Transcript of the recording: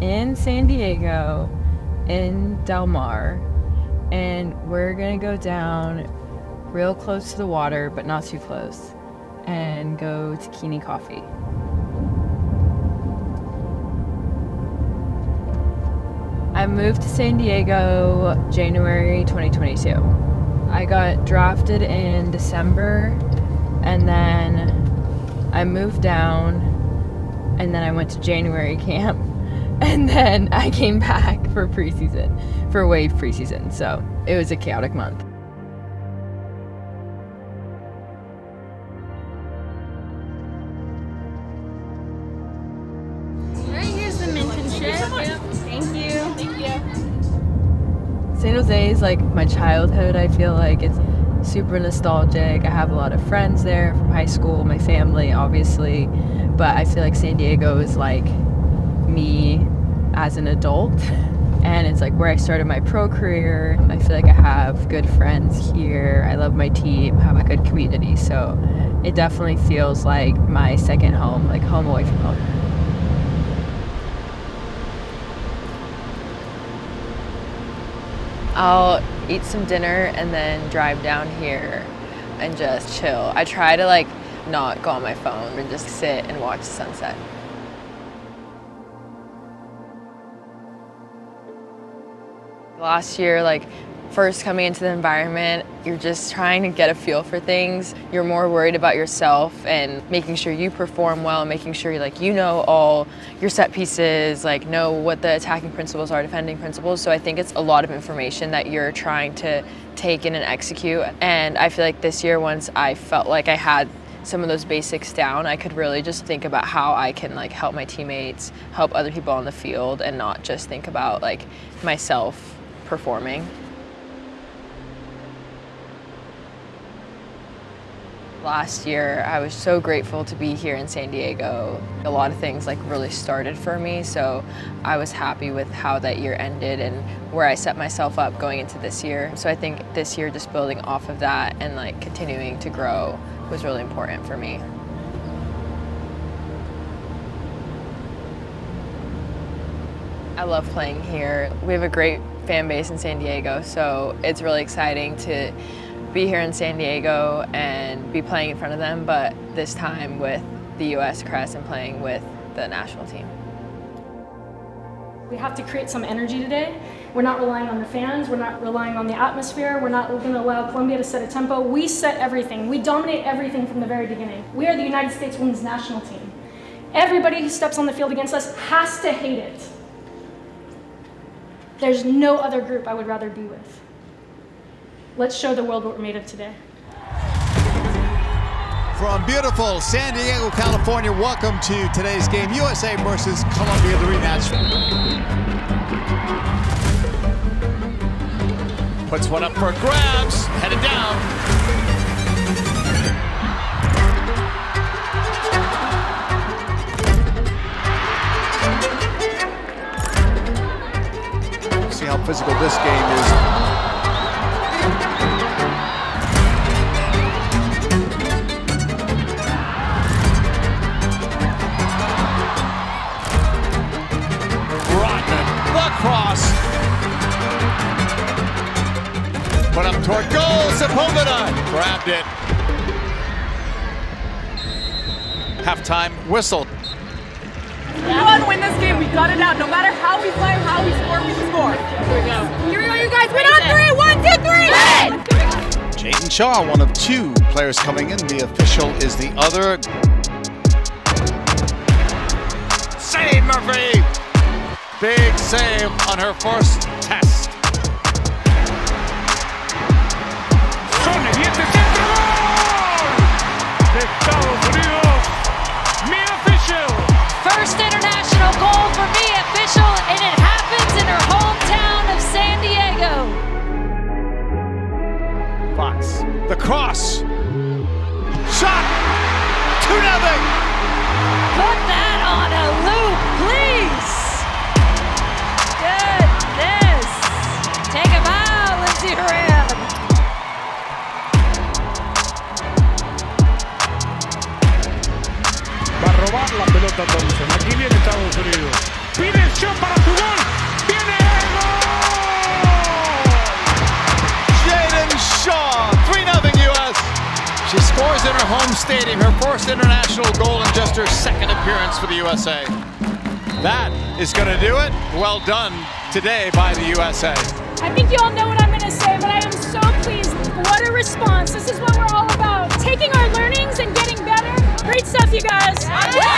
in San Diego, in Del Mar, and we're gonna go down real close to the water, but not too close, and go to Keeni Coffee. I moved to San Diego January 2022. I got drafted in December, and then I moved down, and then I went to January camp, and then I came back for preseason, for Wave preseason, so it was a chaotic month. San Jose is like my childhood. I feel like it's super nostalgic. I have a lot of friends there from high school, my family obviously, but I feel like San Diego is like me as an adult, and it's like where I started my pro career. I feel like I have good friends here. I love my team, I have a good community, so it definitely feels like my second home, like home away from home. I'll eat some dinner and then drive down here and just chill. I try to like not go on my phone and just sit and watch the sunset. Last year, like first coming into the environment, you're just trying to get a feel for things. You're more worried about yourself and making sure you perform well, making sure like you know all your set pieces, like know what the attacking principles are, defending principles. So I think it's a lot of information that you're trying to take in and execute. And I feel like this year, once I felt like I had some of those basics down, I could really just think about how I can like help my teammates, help other people on the field, and not just think about like myself performing. Last year, I was so grateful to be here in San Diego. A lot of things like really started for me, so I was happy with how that year ended and where I set myself up going into this year. So I think this year just building off of that and like continuing to grow was really important for me. I love playing here. We have a great fan base in San Diego, so it's really exciting to be here in San Diego and be playing in front of them, but this time with the U.S. Crest and playing with the national team. We have to create some energy today. We're not relying on the fans, we're not relying on the atmosphere, we're not going to allow Colombia to set a tempo. We set everything. We dominate everything from the very beginning. We are the United States women's national team. Everybody who steps on the field against us has to hate it. There's no other group I would rather be with. Let's show the world what we're made of today. From beautiful San Diego, California, welcome to today's game, USA versus Colombia, the rematch. Puts one up for grabs, headed down. See how physical this game is. Cross. Put up toward goal, Sepulveda grabbed it. Halftime whistle. We gotta win this game, we got it out. No matter how we play, how we score, we score. Here we go. Here we go, you guys. Win on three. 1, 2, 3. Jayden Shaw, one of two players coming in. The official is the other. Save, Murphy. Big save on her first test. First international goal for Mia Official, and it happens in her hometown of San Diego. Fox, the cross. Shot, 2-0. Put that on a loop, please. Take him out, Lindsey Horan. Va a robar la pelota Thompson. Aquí viene Estados Unidos. Viene el shot para su gol. ¡Viene el gol! Jayden Shaw, 3-0 U.S. She scores in her home stadium, her first international goal in just her second appearance for the USA. That is going to do it. Well done today by the USA. I think you all know what I'm going to say, but I am so pleased. What a response. This is what we're all about. Taking our learnings and getting better. Great stuff, you guys. Yeah.